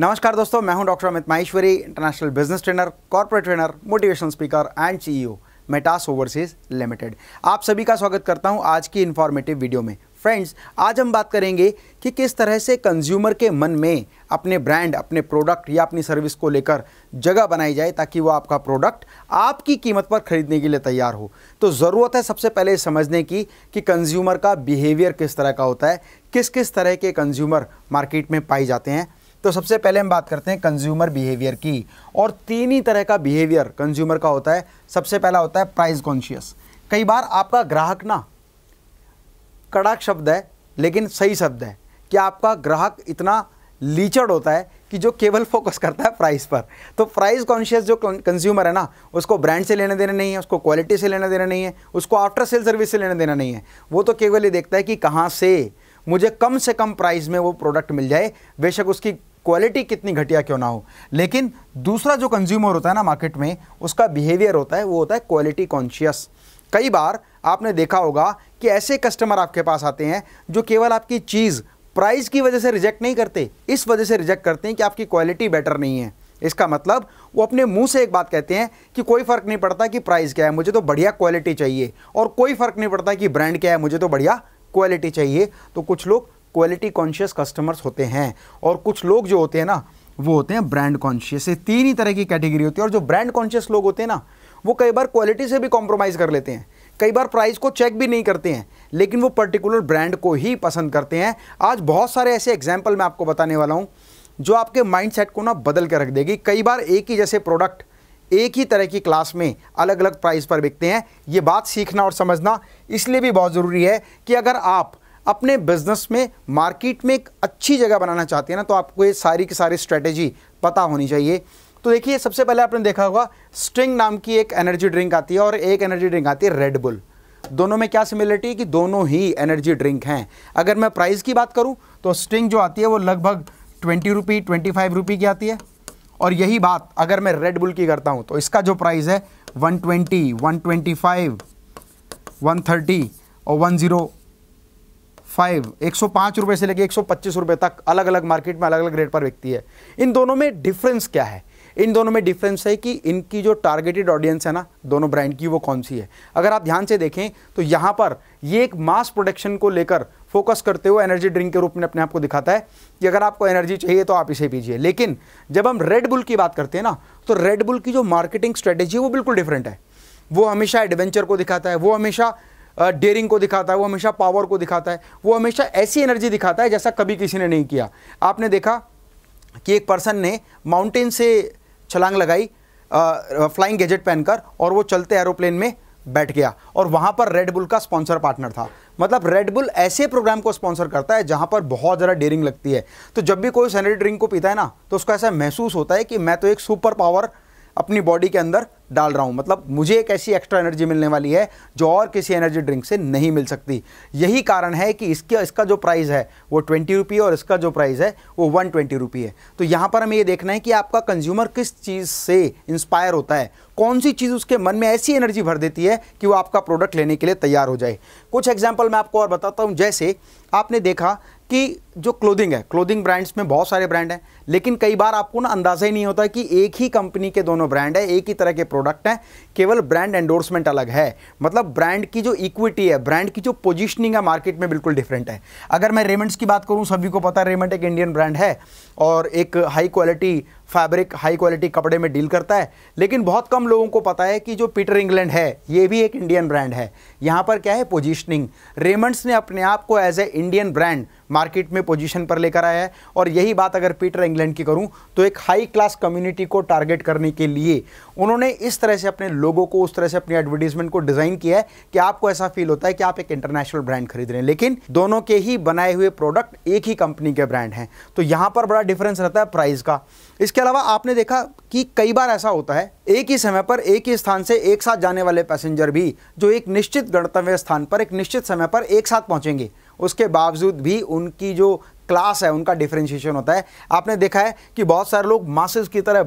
नमस्कार दोस्तों, मैं हूं doctor Amit Maheshwari, international business trainer, corporate trainer, motivational speaker and CEO Metas overseas limited. आप सभी का स्वागत करता हूं आज की इन्फॉर्मेटिव वीडियो में। फ्रेंड्स, आज हम बात करेंगे कि किस तरह से कंज्यूमर के मन में अपने ब्रांड, अपने प्रोडक्ट या अपनी सर्विस को लेकर जगह बनाई जाए ताकि वो आपका प्रोडक्ट आपकी कीमत पर खरीदने के लिए तैयार हो। तो ज़रूरत है सबसे पहले समझने की कि कंज्यूमर का बिहेवियर किस तरह का होता है, किस किस तरह के कंज्यूमर मार्केट में पाए जाते हैं। तो सबसे पहले हम बात करते हैं कंज्यूमर बिहेवियर की, और तीन ही तरह का बिहेवियर कंज्यूमर का होता है। सबसे पहला होता है प्राइस कॉन्शियस। कई बार आपका ग्राहक ना, कड़क शब्द है लेकिन सही शब्द है, कि आपका ग्राहक इतना लीचड़ होता है कि जो केवल फोकस करता है प्राइस पर। तो प्राइस कॉन्शियस जो कंज्यूमर है ना, उसको ब्रांड से लेना देना नहीं है, उसको क्वालिटी से लेना देना नहीं है, उसको आफ्टर सेल सर्विस से लेना देना नहीं है। वो तो केवल ये देखता है कि कहाँ से कम प्राइस में वो प्रोडक्ट मिल जाए, बेशक उसकी क्वालिटी कितनी घटिया क्यों ना हो। लेकिन दूसरा जो कंज्यूमर होता है ना मार्केट में, उसका बिहेवियर होता है वो होता है क्वालिटी कॉन्शियस। कई बार आपने देखा होगा कि ऐसे कस्टमर आपके पास आते हैं जो केवल आपकी चीज़ प्राइस की वजह से रिजेक्ट नहीं करते, इस वजह से रिजेक्ट करते हैं कि आपकी क्वालिटी बेटर नहीं है। इसका मतलब वो अपने मुंह से एक बात कहते हैं कि कोई फ़र्क नहीं पड़ता कि प्राइस क्या है, मुझे तो बढ़िया क्वालिटी चाहिए, और कोई फ़र्क नहीं पड़ता कि ब्रांड क्या है, मुझे तो बढ़िया क्वालिटी चाहिए। तो कुछ लोग क्वालिटी कॉन्शियस कस्टमर्स होते हैं, और कुछ लोग जो होते हैं ना वो होते हैं ब्रांड कॉन्शियस। ये तीन ही तरह की कैटेगरी होती है। और जो ब्रांड कॉन्शियस लोग होते हैं ना, वो कई बार क्वालिटी से भी कॉम्प्रोमाइज़ कर लेते हैं, कई बार प्राइस को चेक भी नहीं करते हैं, लेकिन वो पर्टिकुलर ब्रांड को ही पसंद करते हैं। आज बहुत सारे ऐसे एग्जाम्पल मैं आपको बताने वाला हूँ जो आपके माइंड सेट को ना बदल के रख देगी। कई बार एक ही जैसे प्रोडक्ट एक ही तरह की क्लास में अलग अलग प्राइस पर बिकते हैं। ये बात सीखना और समझना इसलिए भी बहुत ज़रूरी है कि अगर आप अपने बिजनेस में मार्केट में एक अच्छी जगह बनाना चाहते हैं ना, तो आपको ये सारी की सारी स्ट्रेटेजी पता होनी चाहिए। तो देखिए, सबसे पहले आपने देखा होगा स्ट्रिंग नाम की एक एनर्जी ड्रिंक आती है और एक एनर्जी ड्रिंक आती है रेडबुल। दोनों में क्या सिमिलरिटी है कि दोनों ही एनर्जी ड्रिंक हैं। अगर मैं प्राइस की बात करूँ तो स्ट्रिंग जो आती है वो लगभग 20-25 रुपये की आती है, और यही बात अगर मैं रेडबुल की करता हूँ तो इसका जो प्राइस है 120, 125, 130 और 105 रुपये से लेकर 125 रुपये तक अलग अलग मार्केट में अलग अलग रेट पर बिकती है। इन दोनों में डिफरेंस क्या है? इन दोनों में डिफरेंस है कि इनकी जो टारगेटेड ऑडियंस है ना दोनों ब्रांड की, वो कौन सी है। अगर आप ध्यान से देखें तो यहाँ पर ये एक मास प्रोडक्शन को लेकर फोकस करते हुए एनर्जी ड्रिंक के रूप में अपने आप को दिखाता है कि अगर आपको एनर्जी चाहिए तो आप इसे पीजिए। लेकिन जब हम रेडबुल की बात करते हैं ना, तो रेडबुल की जो मार्केटिंग स्ट्रेटेजी है वो बिल्कुल डिफरेंट है। वो हमेशा एडवेंचर को दिखाता है, वो हमेशा डेयरिंग को दिखाता है, वो हमेशा पावर को दिखाता है, वो हमेशा ऐसी एनर्जी दिखाता है जैसा कभी किसी ने नहीं किया। आपने देखा कि एक पर्सन ने माउंटेन से छलांग लगाई फ्लाइंग गैजेट पहनकर, और वो चलते एरोप्लेन में बैठ गया, और वहाँ पर रेडबुल का स्पॉन्सर पार्टनर था। मतलब रेडबुल ऐसे प्रोग्राम को स्पॉन्सर करता है जहाँ पर बहुत ज़्यादा डेयरिंग लगती है। तो जब भी कोई एनर्जी ड्रिंक को पीता है ना, तो उसका ऐसा महसूस होता है कि मैं तो एक सुपर पावर अपनी बॉडी के अंदर डाल रहा हूँ। मतलब मुझे एक ऐसी एक्स्ट्रा एनर्जी मिलने वाली है जो और किसी एनर्जी ड्रिंक से नहीं मिल सकती। यही कारण है कि इसका जो प्राइस है वो 20 रुपये और इसका जो प्राइस है वो 120 रुपये है। तो यहाँ पर हमें ये देखना है कि आपका कंज्यूमर किस चीज़ से इंस्पायर होता है, कौन सी चीज़ उसके मन में ऐसी एनर्जी भर देती है कि वो आपका प्रोडक्ट लेने के लिए तैयार हो जाए। कुछ एग्जाम्पल मैं आपको और बताता हूँ। जैसे आपने देखा कि जो क्लोथिंग है, क्लोथिंग ब्रांड्स में बहुत सारे ब्रांड हैं, लेकिन कई बार आपको ना अंदाज़ा ही नहीं होता कि एक ही कंपनी के दोनों ब्रांड है, एक ही तरह के प्रोडक्ट हैं, केवल ब्रांड एंडोर्समेंट अलग है। मतलब ब्रांड की जो इक्विटी है, ब्रांड की जो पोजीशनिंग है मार्केट में बिल्कुल डिफरेंट है। अगर मैं रेमंड्स की बात करूं, सभी को पता है रेमंड एक इंडियन ब्रांड है और एक high quality fabric, high quality कपड़े में डील करता है। लेकिन बहुत कम लोगों को पता है कि जो पीटर इंग्लैंड है, ये भी एक इंडियन ब्रांड है। यहाँ पर क्या है पोजीशनिंग, रेमंड्स ने अपने आप को as a Indian brand market में पोजीशन पर लेकर आया है। और यही बात अगर पीटर इंग्लैंड की करूं तो एक हाई क्लास कम्युनिटी को टारगेट करने के लिए उन्होंने इस तरह से अपने लोगों को, उस तरह से अपनी एडवर्टीजमेंट को डिज़ाइन किया है कि आपको ऐसा फील होता है कि आप एक इंटरनेशनल ब्रांड खरीद रहे हैं। लेकिन दोनों के ही बनाए हुए प्रोडक्ट एक ही कंपनी के ब्रांड हैं। तो यहाँ पर बड़ा डिफरेंस रहता है प्राइस का। इसके अलावा आपने देखा कि कई बार ऐसा होता है एक ही समय पर एक ही स्थान से एक साथ जाने वाले पैसेंजर भी जो एक निश्चित गंतव्य स्थान पर एक निश्चित समय पर एक साथ पहुँचेंगे, उसके बावजूद भी उनकी जो क्लास है उनका डिफरेंशिएशन होता है। आपने देखा है कि बहुत सारे लोग मासेस की तरह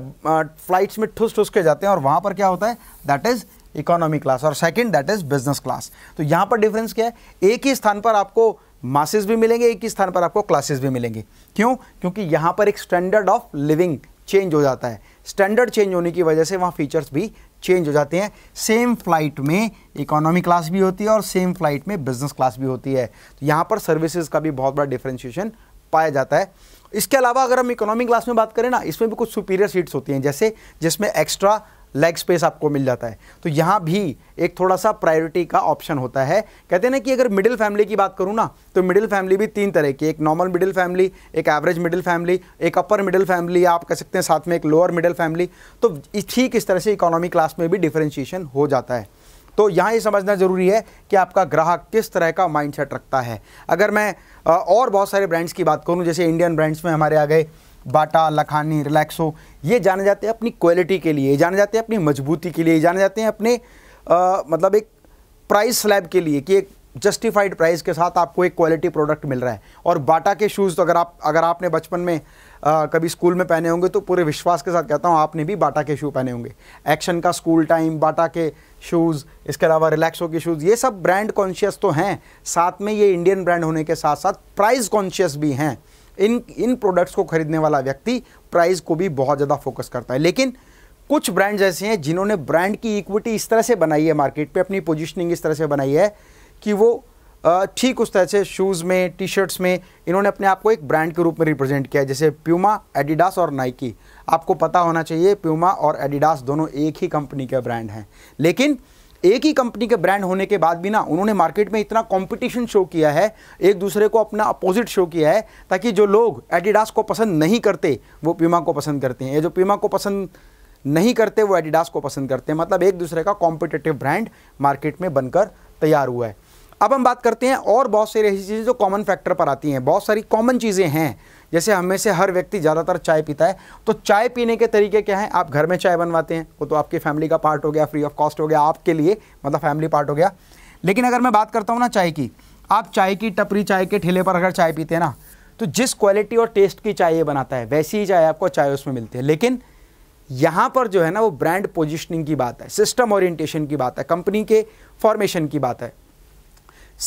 फ्लाइट्स में ठुस ठुस के जाते हैं, और वहाँ पर क्या होता है दैट इज़ इकोनॉमी क्लास और second that is business class. तो यहाँ पर डिफरेंस क्या है? एक ही स्थान पर आपको मासेस भी मिलेंगे, एक ही स्थान पर आपको क्लासेस भी मिलेंगे। क्यों? क्योंकि यहाँ पर एक स्टैंडर्ड ऑफ लिविंग चेंज हो जाता है। स्टैंडर्ड चेंज होने की वजह से वहाँ फीचर्स भी चेंज हो जाते हैं। सेम फ्लाइट में इकोनॉमी क्लास भी होती है और सेम फ्लाइट में बिजनेस क्लास भी होती है। तो यहाँ पर सर्विसेज का भी बहुत बड़ा डिफरेंशिएशन पाया जाता है। इसके अलावा अगर हम इकोनॉमी क्लास में बात करें ना, इसमें भी कुछ सुपीरियर सीट्स होती हैं, जैसे जिसमें एक्स्ट्रा लेग स्पेस आपको मिल जाता है। तो यहाँ भी एक थोड़ा सा प्रायोरिटी का ऑप्शन होता है। कहते हैं ना कि अगर मिडिल फैमिली की बात करूँ ना, तो मिडिल फैमिली भी तीन तरह की, एक नॉर्मल मिडिल फैमिली, एक एवरेज मिडिल फैमिली, एक अपर मिडिल फैमिली, आप कह सकते हैं साथ में एक लोअर मिडिल फैमिली। तो ठीक इस तरह से इकोनॉमी क्लास में भी डिफरेंशिएशन हो जाता है। तो यहाँ ये समझना ज़रूरी है कि आपका ग्राहक किस तरह का माइंडसेट रखता है। अगर मैं और बहुत सारे ब्रांड्स की बात करूँ, जैसे इंडियन ब्रांड्स में हमारे आ गए बाटा, लखानी, रिलैक्सो, ये जाने जाते हैं अपनी क्वालिटी के लिए, जाने जाते हैं अपनी मजबूती के लिए, जाने जाते हैं अपने मतलब एक प्राइस स्लैब के लिए कि एक जस्टिफाइड प्राइस के साथ आपको एक क्वालिटी प्रोडक्ट मिल रहा है। और बाटा के शूज़ तो अगर आपने बचपन में कभी स्कूल में पहने होंगे तो पूरे विश्वास के साथ कहता हूँ आपने भी बाटा के शूज़ पहने होंगे। एक्शन का स्कूल टाइम, बाटा के शूज़, इसके अलावा रिलैक्सो के शूज़, ये सब ब्रांड कॉन्शियस तो हैं, साथ में ये इंडियन ब्रांड होने के साथ साथ प्राइस कॉन्शियस भी हैं। इन प्रोडक्ट्स को खरीदने वाला व्यक्ति प्राइस को भी बहुत ज़्यादा फोकस करता है। लेकिन कुछ ब्रांड्स ऐसे हैं जिन्होंने ब्रांड की इक्विटी इस तरह से बनाई है, मार्केट पे अपनी पोजीशनिंग इस तरह से बनाई है कि वो ठीक उस तरह से शूज़ में, टी शर्ट्स में इन्होंने अपने आप को एक ब्रांड के रूप में रिप्रेजेंट किया है, जैसे प्यूमा, एडिडास और नाइकी। आपको पता होना चाहिए प्यूमा और एडिडास दोनों एक ही कंपनी के ब्रांड हैं, लेकिन एक ही कंपनी के ब्रांड होने के बाद भी ना उन्होंने मार्केट में इतना कंपटीशन शो किया है, एक दूसरे को अपना अपोजिट शो किया है, ताकि जो लोग एडिडास को पसंद नहीं करते वो प्यूमा को पसंद करते हैं, या जो प्यूमा को पसंद नहीं करते वो एडिडास को पसंद करते हैं। मतलब एक दूसरे का कॉम्पिटिटिव ब्रांड मार्केट में बनकर तैयार हुआ है। अब हम बात करते हैं और बहुत सारी ऐसी चीज़ें जो कॉमन फैक्टर पर आती हैं। बहुत सारी कॉमन चीज़ें हैं, जैसे हमें से हर व्यक्ति ज़्यादातर चाय पीता है, तो चाय पीने के तरीके क्या हैं। आप घर में चाय बनवाते हैं, वो तो आपकी फैमिली का पार्ट हो गया, फ्री ऑफ कॉस्ट हो गया आपके लिए, मतलब फैमिली पार्ट हो गया। लेकिन अगर मैं बात करता हूँ ना चाय की, आप चाय की टपरी, चाय के ठेले पर अगर चाय पीते हैं ना, तो जिस क्वालिटी और टेस्ट की चाय ये बनाता है वैसी ही चाय आपको चाय उसमें मिलती है। लेकिन यहाँ पर जो है ना वो ब्रांड पोजिशनिंग की बात है, सिस्टम ओरिएंटेशन की बात है, कंपनी के फॉर्मेशन की बात है,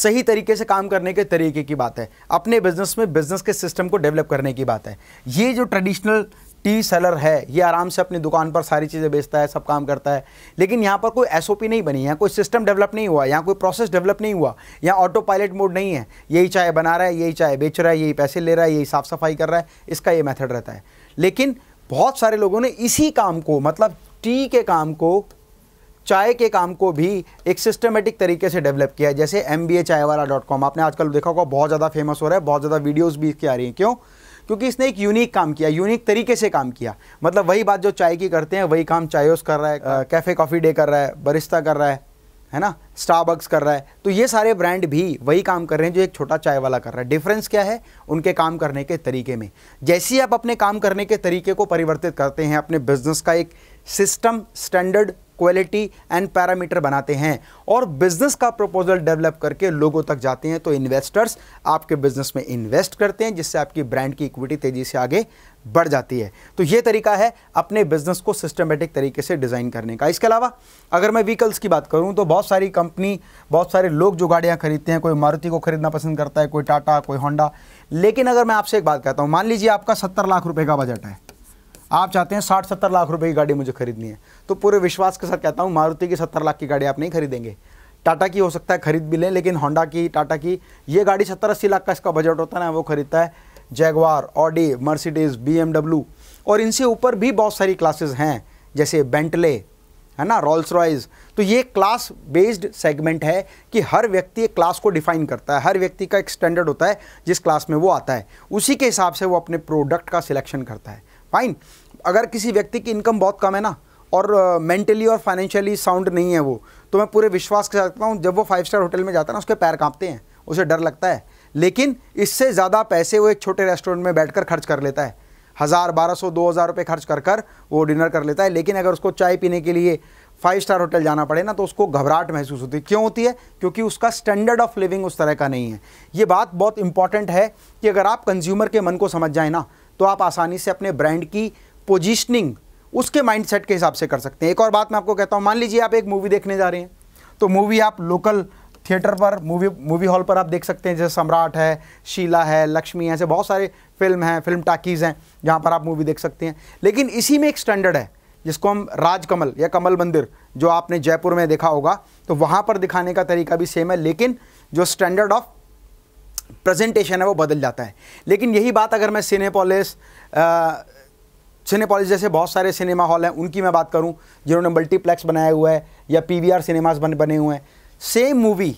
सही तरीके से काम करने के तरीके की बात है, अपने बिजनेस में बिजनेस के सिस्टम को डेवलप करने की बात है। ये जो ट्रेडिशनल टी सेलर है ये आराम से अपनी दुकान पर सारी चीज़ें बेचता है, सब काम करता है, लेकिन यहाँ पर कोई एसओपी नहीं बनी है, कोई सिस्टम डेवलप नहीं हुआ, यहाँ कोई प्रोसेस डेवलप नहीं हुआ, यहाँ ऑटो पायलट मोड नहीं है। यही चाय बना रहा है, यही चाय बेच रहा है, यही पैसे ले रहा है, यही साफ सफाई कर रहा है, इसका ये मेथड रहता है। लेकिन बहुत सारे लोगों ने इसी काम को, मतलब टी के काम को, चाय के काम को भी एक सिस्टमेटिक तरीके से डेवलप किया है। जैसे mba chaiwala.com आपने आजकल देखा होगा, बहुत ज़्यादा फेमस हो रहा है, बहुत ज़्यादा वीडियोस भी इसकी आ रही हैं। क्यों? क्योंकि इसने एक यूनिक काम किया, यूनिक तरीके से काम किया। मतलब वही बात जो चाय की करते हैं वही काम चायोस कर रहा है, कैफ़े कॉफ़ी डे कर रहा है, बरिस्ता कर रहा है ना, स्टारबक्स कर रहा है। तो ये सारे ब्रांड भी वही काम कर रहे हैं जो एक छोटा चाय वाला कर रहा है। डिफरेंस क्या है? उनके काम करने के तरीके में। जैसे ही आप अपने काम करने के तरीके को परिवर्तित करते हैं, अपने बिजनेस का एक system, standard, quality and parameter बनाते हैं और बिजनेस का प्रपोजल डेवलप करके लोगों तक जाते हैं, तो इन्वेस्टर्स आपके बिजनेस में इन्वेस्ट करते हैं, जिससे आपकी ब्रांड की इक्विटी तेज़ी से आगे बढ़ जाती है। तो ये तरीका है अपने बिजनेस को सिस्टमेटिक तरीके से डिज़ाइन करने का। इसके अलावा अगर मैं व्हीकल्स की बात करूं तो बहुत सारी कंपनी, बहुत सारे लोग जो गाड़ियां खरीदते हैं, कोई मारुति को खरीदना पसंद करता है, कोई टाटा, कोई होंडा। लेकिन अगर मैं आपसे एक बात कहता हूं, मान लीजिए आपका 70 लाख रुपये का बजट है, आप चाहते हैं 60-70 लाख रुपए की गाड़ी मुझे खरीदनी है, तो पूरे विश्वास के साथ कहता हूँ मारुति की 70 लाख की गाड़ी आप नहीं खरीदेंगे। टाटा की हो सकता है खरीद भी लें, लेकिन होंडा की, टाटा की ये गाड़ी 70-80 लाख का इसका बजट होता है ना, वो खरीदता है। जैगवार, ऑडी, मर्सिडीज़, BMW और इनसे ऊपर भी बहुत सारी क्लासेस हैं, जैसे बेंटले है ना, रोल्स रॉइज। तो ये क्लास बेस्ड सेगमेंट है कि हर व्यक्ति एक क्लास को डिफाइन करता है, हर व्यक्ति का एक स्टैंडर्ड होता है जिस क्लास में वो आता है, उसी के हिसाब से वो अपने प्रोडक्ट का सिलेक्शन करता है। फाइन, अगर किसी व्यक्ति की इनकम बहुत कम है ना और मेंटली और फाइनेंशियली साउंड नहीं है वो, तो मैं पूरे विश्वास के साथ कहता हूँ जब वो 5 स्टार होटल में जाता है ना उसके पैर कांपते हैं, उसे डर लगता है। लेकिन इससे ज़्यादा पैसे वो एक छोटे रेस्टोरेंट में बैठकर खर्च कर लेता है, 1000, 1200, 2000 रुपये खर्च कर कर वो डिनर कर लेता है। लेकिन अगर उसको चाय पीने के लिए 5 स्टार होटल जाना पड़े ना तो उसको घबराहट महसूस होती है। क्यों होती है? क्योंकि उसका स्टैंडर्ड ऑफ लिविंग उस तरह का नहीं है। ये बात बहुत इंपॉर्टेंट है कि अगर आप कंज्यूमर के मन को समझ जाएँ ना तो आप आसानी से अपने ब्रांड की पोजीशनिंग उसके माइंडसेट के हिसाब से कर सकते हैं। एक और बात मैं आपको कहता हूँ, मान लीजिए आप एक मूवी देखने जा रहे हैं, तो मूवी आप लोकल थिएटर पर, मूवी हॉल पर आप देख सकते हैं, जैसे सम्राट है, शीला है, लक्ष्मी है, ऐसे बहुत सारे फिल्म हैं, फिल्म टाकीज़ हैं जहाँ पर आप मूवी देख सकते हैं। लेकिन इसी में एक स्टैंडर्ड है जिसको हम राजकमल या कमल मंदिर जो आपने जयपुर में देखा होगा, तो वहाँ पर दिखाने का तरीका भी सेम है, लेकिन जो स्टैंडर्ड ऑफ प्रेजेंटेशन है वो बदल जाता है। लेकिन यही बात अगर मैं सिनेपॉलिस जैसे बहुत सारे सिनेमा हॉल हैं उनकी मैं बात करूं, जिन्होंने मल्टीप्लेक्स बनाया हुआ है या पीवीआर सिनेमास बने हुए हैं, सेम मूवी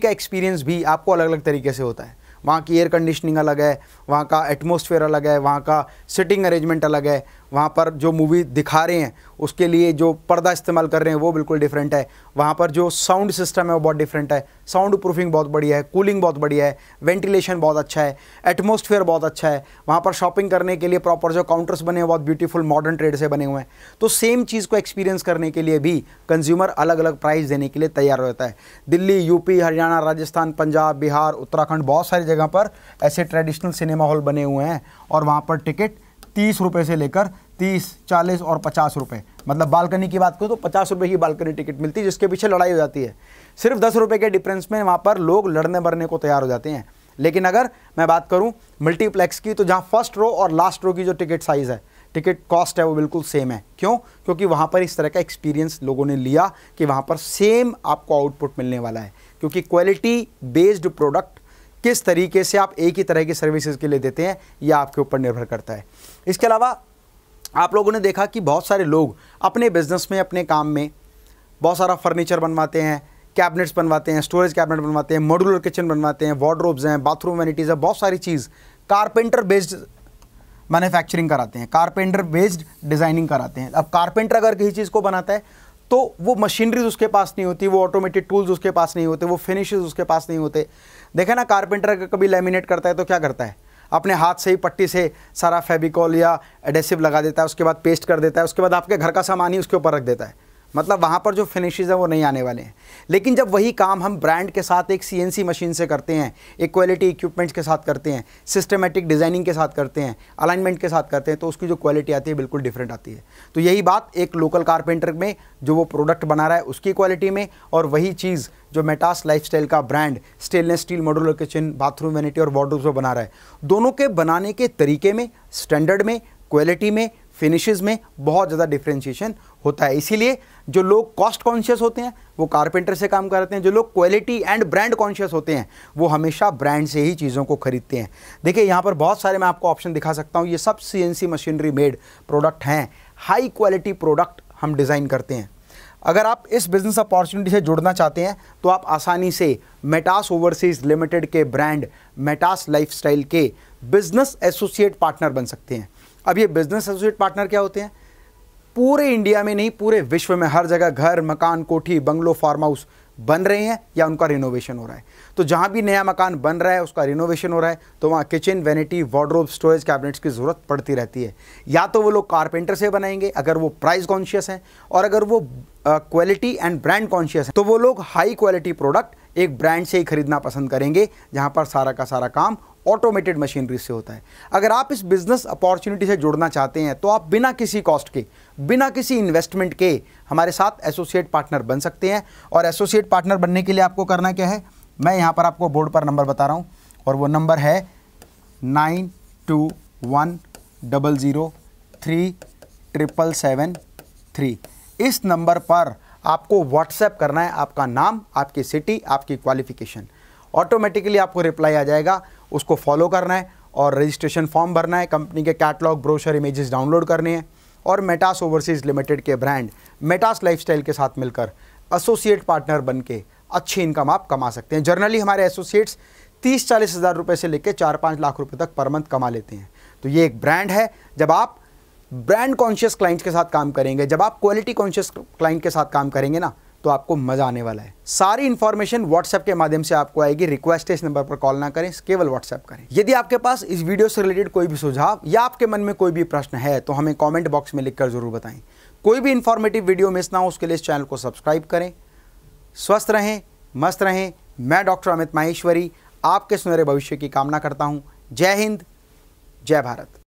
का एक्सपीरियंस भी आपको अलग अलग तरीके से होता है। वहाँ की एयर कंडीशनिंग अलग है, वहाँ का एटमॉस्फेयर अलग है, वहाँ का सिटिंग अरेंजमेंट अलग है, वहाँ पर जो मूवी दिखा रहे हैं उसके लिए जो पर्दा इस्तेमाल कर रहे हैं वो बिल्कुल डिफरेंट है, वहाँ पर जो साउंड सिस्टम है वो बहुत डिफरेंट है, साउंड प्रूफिंग बहुत बढ़िया है, कूलिंग बहुत बढ़िया है, वेंटिलेशन बहुत अच्छा है, एटमॉस्फेयर बहुत अच्छा है, वहाँ पर शॉपिंग करने के लिए प्रॉपर जो काउंटर्स बने हैं बहुत ब्यूटीफुल मॉडर्न ट्रेड से बने हुए हैं। तो सेम चीज़ को एक्सपीरियंस करने के लिए भी कंज्यूमर अलग अलग प्राइस देने के लिए तैयार रहता है। दिल्ली, यूपी, हरियाणा, राजस्थान, पंजाब, बिहार, उत्तराखंड, बहुत सारी जगह पर ऐसे ट्रेडिशनल सिनेमा हॉल बने हुए हैं और वहाँ पर टिकट 30 रुपये से लेकर 30, 40 और 50 रुपये, मतलब बालकनी की बात करो तो 50 रुपये की बालकनी टिकट मिलती है, जिसके पीछे लड़ाई हो जाती है। सिर्फ 10 रुपये के डिफरेंस में वहाँ पर लोग लड़ने भरने को तैयार हो जाते हैं। लेकिन अगर मैं बात करूँ मल्टीप्लेक्स की, तो जहाँ फर्स्ट रो और लास्ट रो की जो टिकट साइज़ है, टिकट कॉस्ट है, वो बिल्कुल सेम है। क्यों? क्योंकि वहाँ पर इस तरह का एक्सपीरियंस लोगों ने लिया कि वहाँ पर सेम आपको आउटपुट मिलने वाला है, क्योंकि क्वालिटी बेस्ड प्रोडक्ट किस तरीके से आप एक ही तरह की सर्विसेज के लिए देते हैं यह आपके ऊपर निर्भर करता है। इसके अलावा आप लोगों ने देखा कि बहुत सारे लोग अपने बिजनेस में, अपने काम में बहुत सारा फर्नीचर बनवाते हैं, कैबिनेट्स बनवाते हैं, स्टोरेज कैबिनेट बनवाते हैं, मॉड्यूलर किचन बनवाते हैं, वार्डरोब्स हैं, बाथरूम वैनिटीज़ है, बहुत सारी चीज़ कारपेंटर बेस्ड मैन्युफैक्चरिंग कराते हैं, कारपेंटर बेस्ड डिज़ाइनिंग कराते हैं। अब कारपेंटर अगर किसी चीज़ को बनाता है तो वो मशीनरीज उसके पास नहीं होती, वो ऑटोमेटेड टूल्स उसके पास नहीं होते, वो फिनिशेस उसके पास नहीं होते। देखे ना, कारपेंटर कभी लैमिनेट करता है तो क्या करता है, अपने हाथ से ही पट्टी से सारा फेविकॉल या एडेसिव लगा देता है, उसके बाद पेस्ट कर देता है, उसके बाद आपके घर का सामान ही उसके ऊपर रख देता है। मतलब वहाँ पर जो फिनिशेस हैं वो नहीं आने वाले हैं। लेकिन जब वही काम हम ब्रांड के साथ एक सीएनसी मशीन से करते हैं, एक क्वालिटी इक्विपमेंट्स के साथ करते हैं, सिस्टमेटिक डिज़ाइनिंग के साथ करते हैं, अलाइनमेंट के साथ करते हैं, तो उसकी जो क्वालिटी आती है बिल्कुल डिफरेंट आती है। तो यही बात एक लोकल कारपेंटर में जो वो प्रोडक्ट बना रहा है उसकी क्वालिटी में, और वही चीज़ जो मेटास लाइफस्टाइल का brand stainless steel modular kitchen, bathroom vanity और वार्डरोब्स में बना रहा है, दोनों के बनाने के तरीके में, स्टैंडर्ड में, क्वालिटी में, फिनिशेस में बहुत ज़्यादा डिफरेंशिएशन होता है। इसीलिए जो लोग कॉस्ट कॉन्शियस होते हैं वो कारपेंटर से काम कराते हैं, जो लोग क्वालिटी एंड ब्रांड कॉन्शियस होते हैं वो हमेशा ब्रांड से ही चीज़ों को खरीदते हैं। देखिए यहाँ पर बहुत सारे मैं आपको ऑप्शन दिखा सकता हूँ, ये सब सीएनसी मशीनरी मेड प्रोडक्ट हैं, हाई क्वालिटी प्रोडक्ट हम डिज़ाइन करते हैं। अगर आप इस बिज़नेस अपॉर्चुनिटी से जुड़ना चाहते हैं तो आप आसानी से मेटास ओवरसीज लिमिटेड के ब्रांड मेटास लाइफस्टाइल के बिज़नेस एसोसिएट पार्टनर बन सकते हैं। अब ये बिज़नेस एसोसिएट पार्टनर क्या होते हैं? पूरे इंडिया में नहीं, पूरे विश्व में हर जगह घर, मकान, कोठी, बंगलो, फार्म हाउस बन रहे हैं या उनका रिनोवेशन हो रहा है। तो जहाँ भी नया मकान बन रहा है उसका रिनोवेशन हो रहा है तो वहाँ kitchen, vanity, wardrobe, storage cabinets की ज़रूरत पड़ती रहती है। या तो वो लोग कारपेंटर से बनाएंगे अगर वो प्राइस कॉन्शियस हैं, और अगर वो क्वालिटी एंड ब्रांड कॉन्शियस हैं तो वो लोग हाई क्वालिटी प्रोडक्ट एक ब्रांड से ही खरीदना पसंद करेंगे, जहाँ पर सारा का सारा काम ऑटोमेटेड मशीनरी से होता है। अगर आप इस बिज़नेस अपॉर्चुनिटी से जुड़ना चाहते हैं तो आप बिना किसी कॉस्ट के, बिना किसी इन्वेस्टमेंट के हमारे साथ एसोसिएट पार्टनर बन सकते हैं। और एसोसिएट पार्टनर बनने के लिए आपको करना क्या है, मैं यहाँ पर आपको बोर्ड पर नंबर बता रहा हूँ और वो नंबर है 9210037773। इस नंबर पर आपको व्हाट्सएप करना है, आपका नाम, आपकी सिटी, आपकी क्वालिफिकेशन, ऑटोमेटिकली आपको रिप्लाई आ जाएगा। उसको फॉलो करना है और रजिस्ट्रेशन फॉर्म भरना है, कंपनी के कैटलॉग, ब्रोशर, इमेजेस डाउनलोड करने हैं और मेटास ओवरसीज लिमिटेड के ब्रांड मेटास लाइफस्टाइल के साथ मिलकर एसोसिएट पार्टनर बनके अच्छी इनकम आप कमा सकते हैं। जनरली हमारे एसोसिएट्स 30-40 हज़ार रुपये से लेकर 4-5 लाख रुपये तक पर मंथ कमा लेते हैं। तो ये एक ब्रांड है। जब आप ब्रांड कॉन्शियस क्लाइंट्स के साथ काम करेंगे, जब आप क्वालिटी कॉन्शियस क्लाइंट के साथ काम करेंगे ना, तो आपको मज़ा आने वाला है। सारी इन्फॉर्मेशन व्हाट्सएप के माध्यम से आपको आएगी। रिक्वेस्ट है, इस नंबर पर कॉल ना करें, केवल व्हाट्सएप करें। यदि आपके पास इस वीडियो से रिलेटेड कोई भी सुझाव या आपके मन में कोई भी प्रश्न है तो हमें कमेंट बॉक्स में लिखकर जरूर बताएं। कोई भी इन्फॉर्मेटिव वीडियो मिस ना हो उसके लिए इस चैनल को सब्सक्राइब करें। स्वस्थ रहें, मस्त रहें। मैं डॉक्टर अमित माहेश्वरी आपके सुनहरे भविष्य की कामना करता हूँ। जय हिंद, जय भारत।